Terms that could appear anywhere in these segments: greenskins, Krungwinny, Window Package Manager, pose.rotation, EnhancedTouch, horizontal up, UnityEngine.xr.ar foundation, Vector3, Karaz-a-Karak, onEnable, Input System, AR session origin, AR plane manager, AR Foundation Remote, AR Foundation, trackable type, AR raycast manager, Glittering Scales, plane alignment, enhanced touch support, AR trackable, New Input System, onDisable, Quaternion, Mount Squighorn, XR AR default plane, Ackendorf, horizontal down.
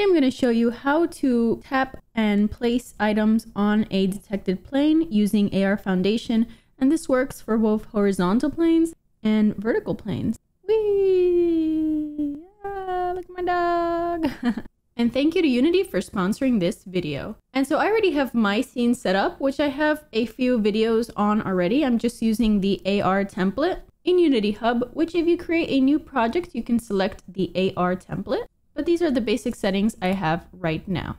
Today I'm going to show you how to tap and place items on a detected plane using AR Foundation, and this works for both horizontal planes and vertical planes. Whee! Ah, look at my dog! And thank you to Unity for sponsoring this video. And so I already have my scene set up, which I have a few videos on already. I'm just using the AR template in Unity Hub, which if you create a new project, you can select the AR template. But these are the basic settings I have right now.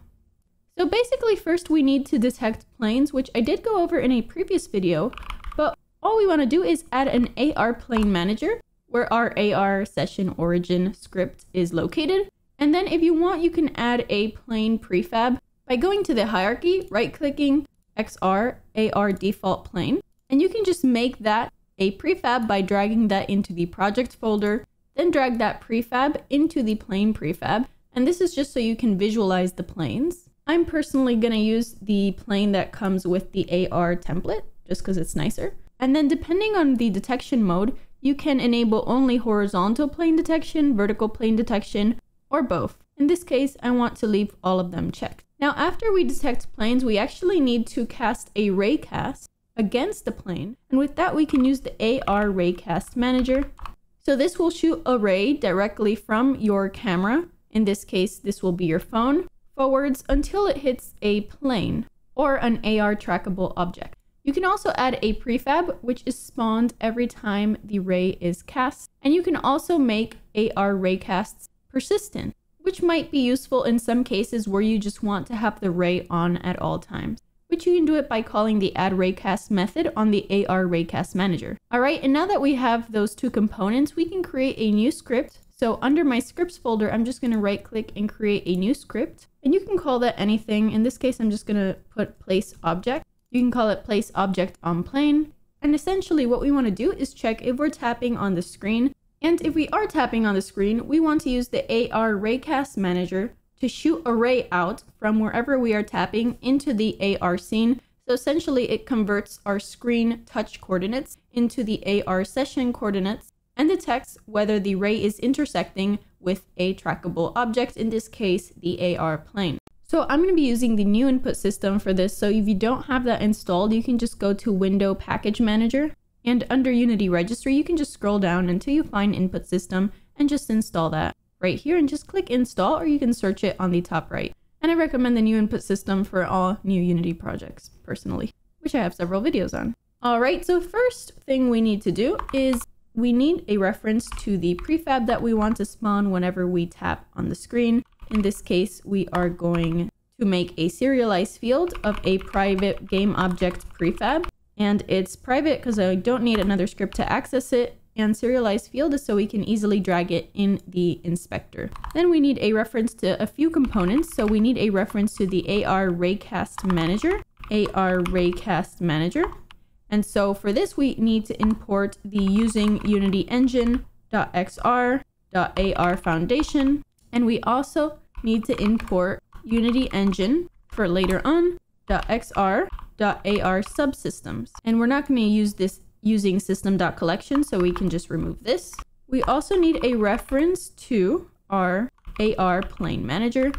So basically first we need to detect planes, which I did go over in a previous video, but all we want to do is add an AR plane manager where our AR session origin script is located. And then if you want, you can add a plane prefab by going to the hierarchy, right-clicking XR AR default plane, and you can just make that a prefab by dragging that into the project folder, then drag that prefab into the plane prefab. And this is just so you can visualize the planes. I'm personally going to use the plane that comes with the AR template just because it's nicer. And then depending on the detection mode, you can enable only horizontal plane detection, vertical plane detection, or both. In this case, I want to leave all of them checked. Now, after we detect planes, we actually need to cast a raycast against the plane. And with that, we can use the AR raycast manager. So this will shoot a ray directly from your camera. In this case, this will be your phone, forwards until it hits a plane or an AR trackable object. You can also add a prefab, which is spawned every time the ray is cast. And you can also make AR raycasts persistent, which might be useful in some cases where you just want to have the ray on at all times, which you can do it by calling the add raycast method on the AR raycast manager. All right, and now that we have those two components, we can create a new script. So under my scripts folder, I'm just going to right click and create a new script, and you can call that anything. In this case, I'm just going to put place object. You can call it place object on plane. And essentially what we want to do is check if we're tapping on the screen. And if we are tapping on the screen, we want to use the AR raycast manager to shoot a ray out from wherever we are tapping into the AR scene. So essentially it converts our screen touch coordinates into the AR session coordinates and detects whether the ray is intersecting with a trackable object, in this case, the AR plane. So I'm going to be using the New Input System for this. So if you don't have that installed, you can just go to Window Package Manager. And under Unity Registry, you can just scroll down until you find Input System and just install that right here and just click install, or you can search it on the top right. And I recommend the New Input System for all new Unity projects personally, which I have several videos on. All right, so first thing we need to do is we need a reference to the prefab that we want to spawn whenever we tap on the screen. In this case, we are going to make a serialized field of a private GameObject prefab. And it's private because I don't need another script to access it. And serialized field is so we can easily drag it in the inspector. Then we need a reference to a few components. So we need a reference to the AR raycast manager, AR raycast manager. And so for this, we need to import the using UnityEngine.xr.ar foundation. And we also need to import UnityEngine for later on, .xr. .ar subsystems, and we're not going to use this using system.collection, so we can just remove this. We also need a reference to our AR plane manager,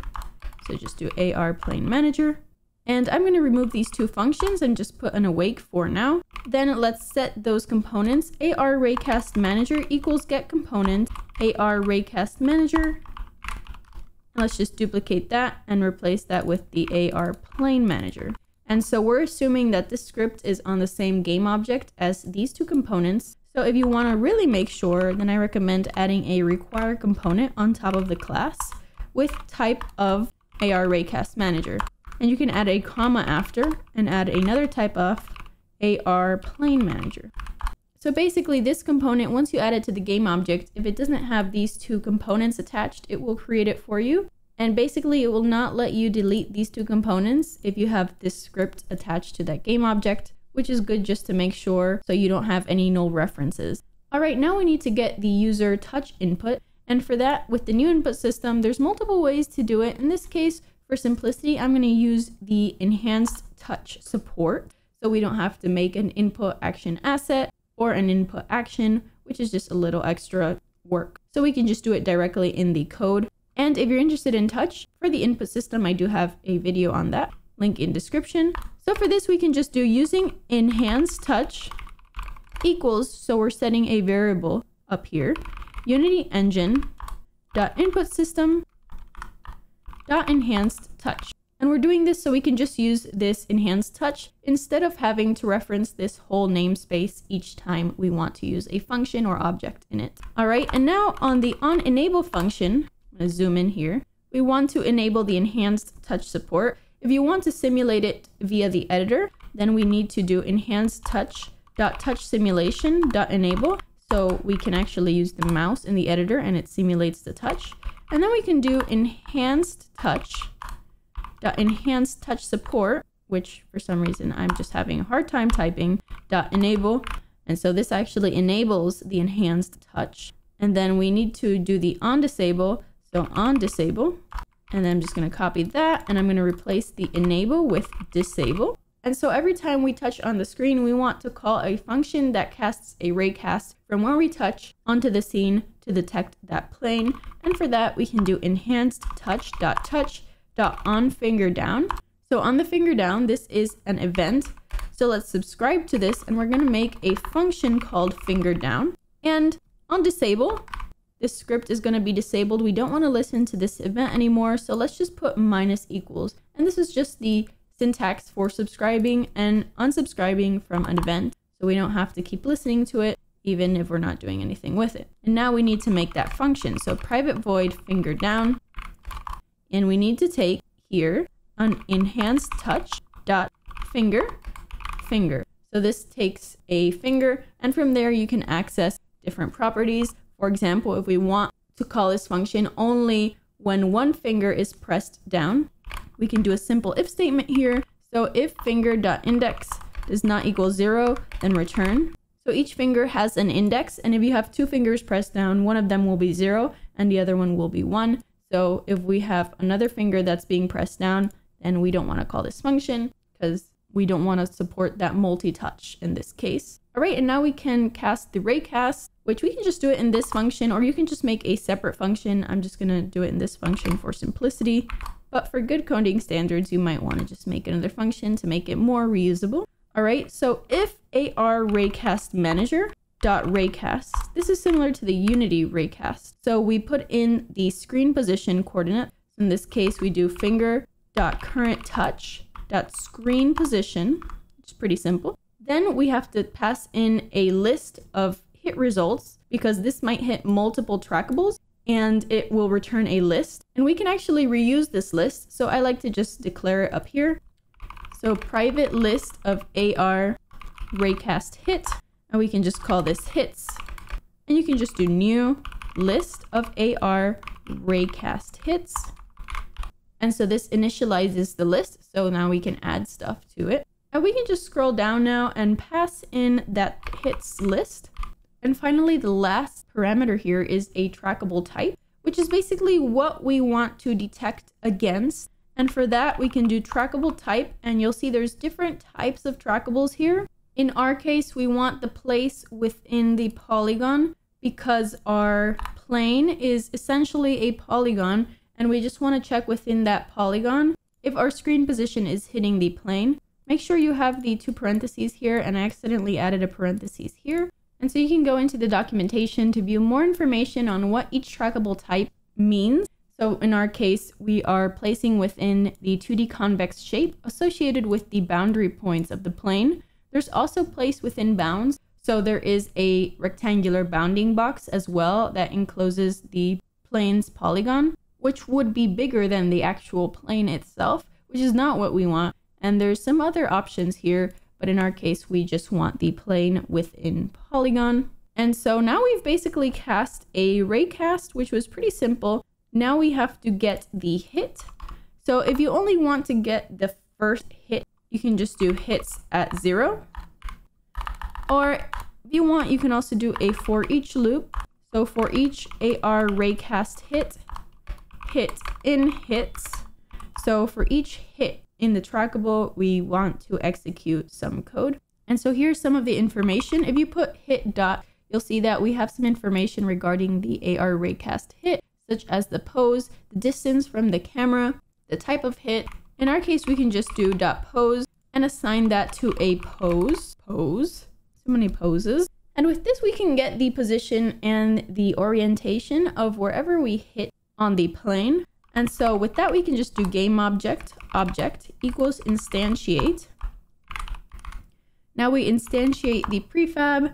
so just do AR plane manager, and I'm going to remove these two functions and just put an awake for now. Then let's set those components. AR raycast manager equals get component AR raycast manager. And let's just duplicate that and replace that with the AR plane manager. And so we're assuming that this script is on the same game object as these two components. So if you want to really make sure, then I recommend adding a require component on top of the class with type of AR raycast manager. And you can add a comma after and add another type of AR plane manager. So basically this component, once you add it to the game object, if it doesn't have these two components attached, it will create it for you. And basically it will not let you delete these two components if you have this script attached to that game object, which is good just to make sure so you don't have any null references. All right, now we need to get the user touch input. And for that, with the New Input System, there's multiple ways to do it. In this case, for simplicity, I'm going to use the enhanced touch support. So we don't have to make an input action asset or an input action, which is just a little extra work. So we can just do it directly in the code. And if you're interested in touch, for the input system, I do have a video on that, link in description. So for this, we can just do using enhanced touch equals, so we're setting a variable up here, UnityEngine.InputSystem.EnhancedTouch. And we're doing this so we can just use this enhanced touch instead of having to reference this whole namespace each time we want to use a function or object in it. All right, and now on the onEnable function, I'm going to zoom in here. We want to enable the enhanced touch support. If you want to simulate it via the editor, then we need to do enhanced touch.touchSimulation.enable, so we can actually use the mouse in the editor and it simulates the touch. And then we can do enhanced touch enhanced touch support, which for some reason I'm just having a hard time typing, .enable. And so this actually enables the enhanced touch. And then we need to do the onDisable, so onDisable. And then I'm just going to copy that and I'm going to replace the enable with disable. And so every time we touch on the screen, we want to call a function that casts a raycast from where we touch onto the scene to detect that plane. And for that, we can do enhanced touch.touch.onFingerDown. So on the finger down, this is an event. So let's subscribe to this and we're going to make a function called finger down. And on disable, this script is going to be disabled. We don't want to listen to this event anymore. So let's just put -= and this is just the syntax for subscribing and unsubscribing from an event. So we don't have to keep listening to it, even if we're not doing anything with it. And now we need to make that function. So private void finger down. And we need to take here an enhanced touch dot finger finger. So this takes a finger and from there you can access different properties. For example, if we want to call this function only when one finger is pressed down, we can do a simple if statement here. So if finger dot index does not equal 0, then return. So each finger has an index, and if you have two fingers pressed down, one of them will be 0 and the other one will be 1. So if we have another finger that's being pressed down, then we don't want to call this function because we don't want to support that multi-touch in this case. All right, and now we can cast the raycast, which we can just do it in this function, or you can just make a separate function. I'm just going to do it in this function for simplicity. But for good coding standards, you might want to just make another function to make it more reusable. All right, so if AR raycast manager dot raycast. This is similar to the Unity raycast. So we put in the screen position coordinate. In this case, we do finger dot current touch dot screen position, which is pretty simple. Then we have to pass in a list of hit results because this might hit multiple trackables and it will return a list. And we can actually reuse this list. So I like to just declare it up here. So private list of AR raycast hit. And we can just call this hits. And you can just do new list of AR raycast hits. And so this initializes the list. So now we can add stuff to it. And we can just scroll down now and pass in that hits list. And finally, the last parameter here is a trackable type, which is basically what we want to detect against. And for that, we can do trackable type. And you'll see there's different types of trackables here. In our case, we want the place within the polygon because our plane is essentially a polygon and we just want to check within that polygon if our screen position is hitting the plane. Make sure you have the two parentheses here, and I accidentally added a parentheses here. And so you can go into the documentation to view more information on what each trackable type means. So in our case, we are placing within the 2D convex shape associated with the boundary points of the plane. There's also place within bounds. So there is a rectangular bounding box as well that encloses the plane's polygon, which would be bigger than the actual plane itself, which is not what we want. And there's some other options here, but in our case, we just want the plane within polygon. And so now we've basically cast a raycast, which was pretty simple. Now we have to get the hit. So if you only want to get the first hit, you can just do hits at 0. Or if you want, you can also do a for each loop. So for each AR raycast hit, hit in hits. So for each hit in the trackable, we want to execute some code. And so here's some of the information. If you put hit dot, you'll see that we have some information regarding the AR raycast hit. such as the pose, the distance from the camera, the type of hit. In our case, we can just do .pose and assign that to a pose. So many poses. And with this, we can get the position and the orientation of wherever we hit on the plane. And so with that, we can just do GameObject, object equals instantiate. Now we instantiate the prefab.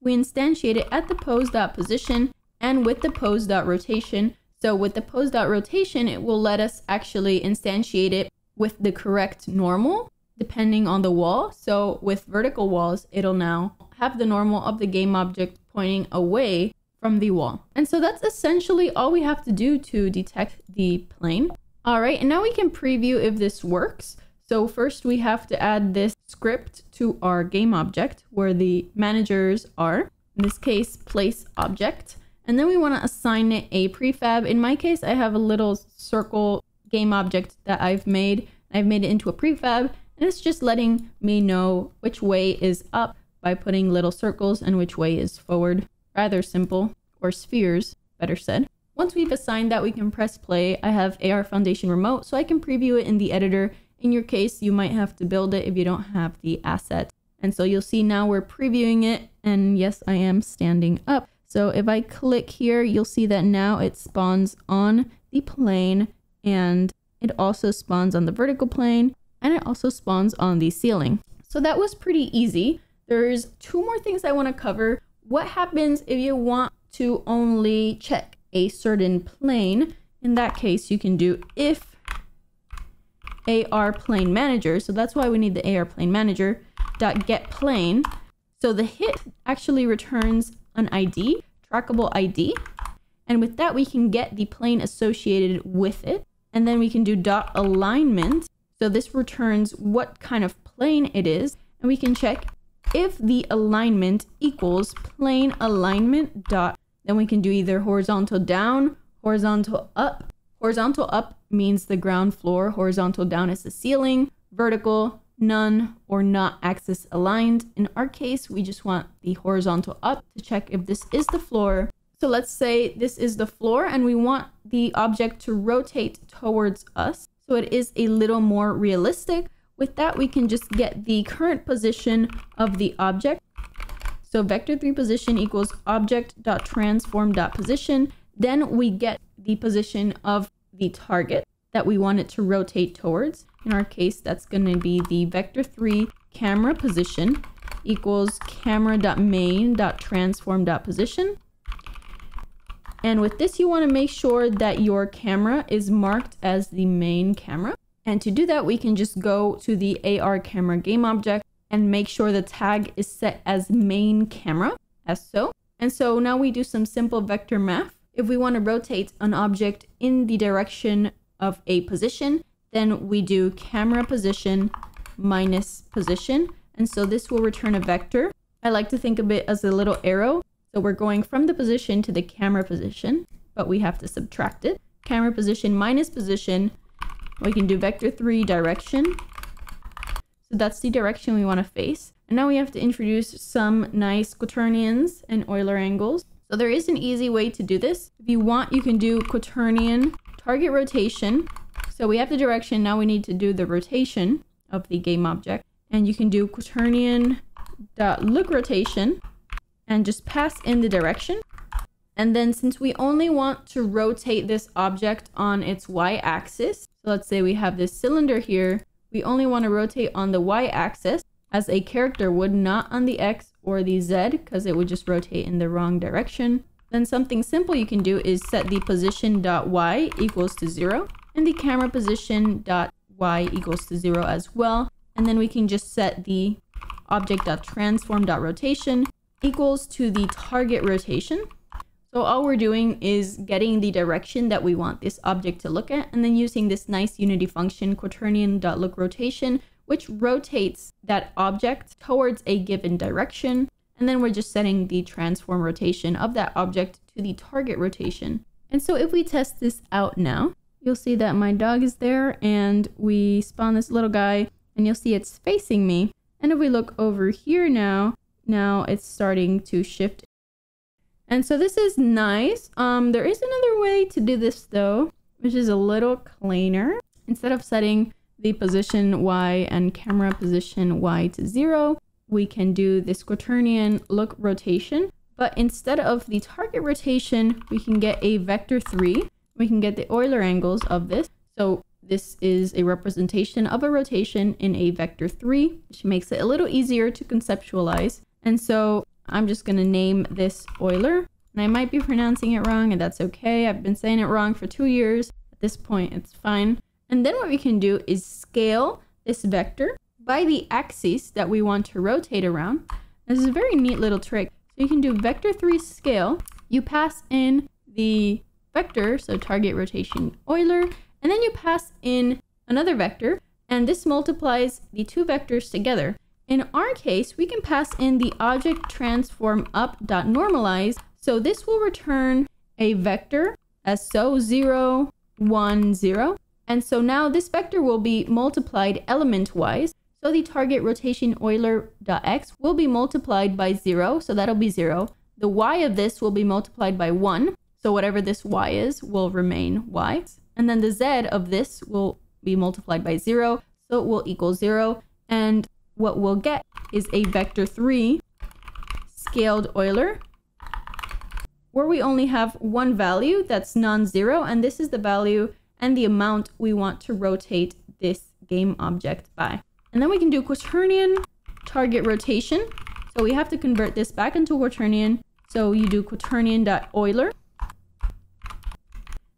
We instantiate it at the pose.position and with the pose.rotation. So with the pose.rotation, it will let us actually instantiate it with the correct normal depending on the wall. So with vertical walls, it'll now have the normal of the game object pointing away from the wall. And so that's essentially all we have to do to detect the plane. All right, and now we can preview if this works. So first we have to add this script to our game object where the managers are, in this case, place object. And then we want to assign it a prefab. In my case, I have a little circle game object that I've made. I've made it into a prefab, and it's just letting me know which way is up by putting little circles and which way is forward. Rather simple, or spheres, better said. Once we've assigned that, we can press play. I have AR Foundation remote, so I can preview it in the editor. In your case, you might have to build it if you don't have the asset. And so you'll see now we're previewing it, and yes, I am standing up. So if I click here, you'll see that now it spawns on the plane, and it also spawns on the vertical plane, and it also spawns on the ceiling. So that was pretty easy. There's two more things I want to cover. What happens if you want to only check a certain plane? In that case, you can do if AR plane manager. So that's why we need the AR plane manager dot get plane. So the hit actually returns an ID, trackable ID. And with that, we can get the plane associated with it. And then we can do dot alignment. So this returns what kind of plane it is. And we can check if the alignment equals plane alignment dot, then we can do either horizontal down, horizontal up. Horizontal up means the ground floor, horizontal down is the ceiling, vertical, none, or not axis aligned. In our case, we just want the horizontal up to check if this is the floor. So let's say this is the floor and we want the object to rotate towards us. So it is a little more realistic. With that, we can just get the current position of the object. So vector3 position equals object.transform.position. Then we get the position of the target that we want it to rotate towards. In our case, that's going to be the vector3 camera position equals camera.main.transform.position. And with this, you want to make sure that your camera is marked as the main camera. And to do that, we can just go to the AR camera game object and make sure the tag is set as main camera, as so. And so now we do some simple vector math. If we want to rotate an object in the direction of a position, then we do camera position minus position. And so this will return a vector. I like to think of it as a little arrow. So we're going from the position to the camera position, but we have to subtract it. Camera position minus position. We can do vector3 direction. So that's the direction we want to face. And now we have to introduce some nice quaternions and Euler angles. So there is an easy way to do this. If you want, you can do quaternion target rotation. So we have the direction. Now we need to do the rotation of the game object. And you can do Quaternion.LookRotation and just pass in the direction. And then since we only want to rotate this object on its y-axis, so let's say we have this cylinder here, we only want to rotate on the y-axis as a character would, not on the x or the z, because it would just rotate in the wrong direction. Then something simple you can do is set the position.y equals to 0 and the camera position.y equals to 0 as well. And then we can just set the object.transform.rotation equals to the target rotation. So all we're doing is getting the direction that we want this object to look at, and then using this nice Unity function, Quaternion.LookRotation, which rotates that object towards a given direction. And then we're just setting the transform rotation of that object to the target rotation. And so if we test this out now, you'll see that my dog is there and we spawn this little guy and you'll see it's facing me. And if we look over here now it's starting to shift. And so this is nice. There is another another way to do this though, which is a little cleaner. Instead of setting the position Y and camera position Y to 0, we can do this Quaternion look rotation, but instead of the target rotation, we can get a vector 3. We can get the Euler angles of this. So this is a representation of a rotation in a vector 3, which makes it a little easier to conceptualize. And so I'm just going to name this Euler, and I might be pronouncing it wrong, and that's okay. I've been saying it wrong for 2 years. At this point, it's fine. And then what we can do is scale this vector by the axis that we want to rotate around. This is a very neat little trick. So you can do vector 3 scale, you pass in the vector, so target rotation Euler, and then you pass in another vector, and this multiplies the two vectors together. In our case, we can pass in the object transform up.normalize, so this will return a vector as so 0, 1, 0. And so now this vector will be multiplied element-wise. So the target rotation Euler.x will be multiplied by 0, so that'll be 0. The y of this will be multiplied by 1, so whatever this y is will remain y. And then the z of this will be multiplied by 0, so it will equal 0. And what we'll get is a vector 3 scaled Euler, where we only have one value that's non-zero, and this is the value and the amount we want to rotate this game object by. And then we can do Quaternion target rotation. So we have to convert this back into Quaternion. So you do Quaternion.Euler.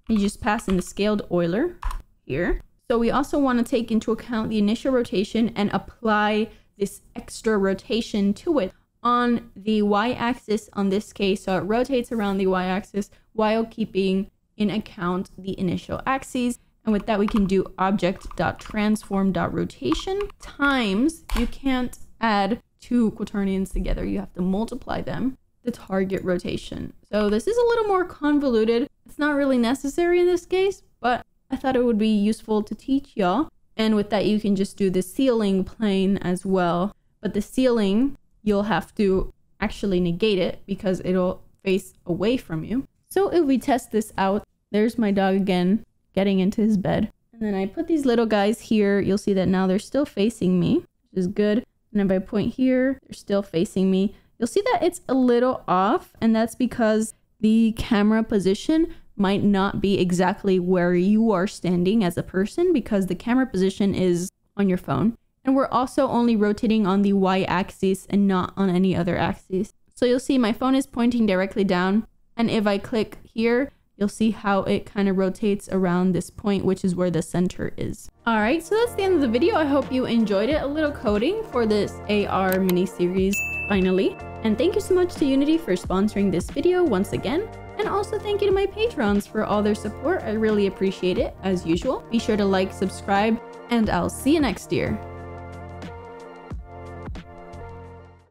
You just pass in the scaled Euler here. So we also want to take into account the initial rotation and apply this extra rotation to it on the y-axis on this case. So it rotates around the y-axis while keeping in account the initial axes. And with that, we can do object.transform.rotation times, you can't add two quaternions together, you have to multiply them, the target rotation. So this is a little more convoluted. It's not really necessary in this case, but I thought it would be useful to teach y'all. And with that, you can just do the ceiling plane as well. But the ceiling, you'll have to actually negate it because it'll face away from you. So if we test this out, there's my dog again, getting into his bed. And then I put these little guys here. You'll see that now they're still facing me, which is good. And if I point here, they're still facing me. You'll see that it's a little off, and that's because the camera position might not be exactly where you are standing as a person, because the camera position is on your phone. And we're also only rotating on the y-axis and not on any other axis. So you'll see my phone is pointing directly down. And if I click here, you'll see how it kind of rotates around this point, which is where the center is. All right, so that's the end of the video. I hope you enjoyed it. A little coding for this AR mini-series, finally. And thank you so much to Unity for sponsoring this video once again. And also thank you to my patrons for all their support. I really appreciate it, as usual. Be sure to like, subscribe, and I'll see you next year.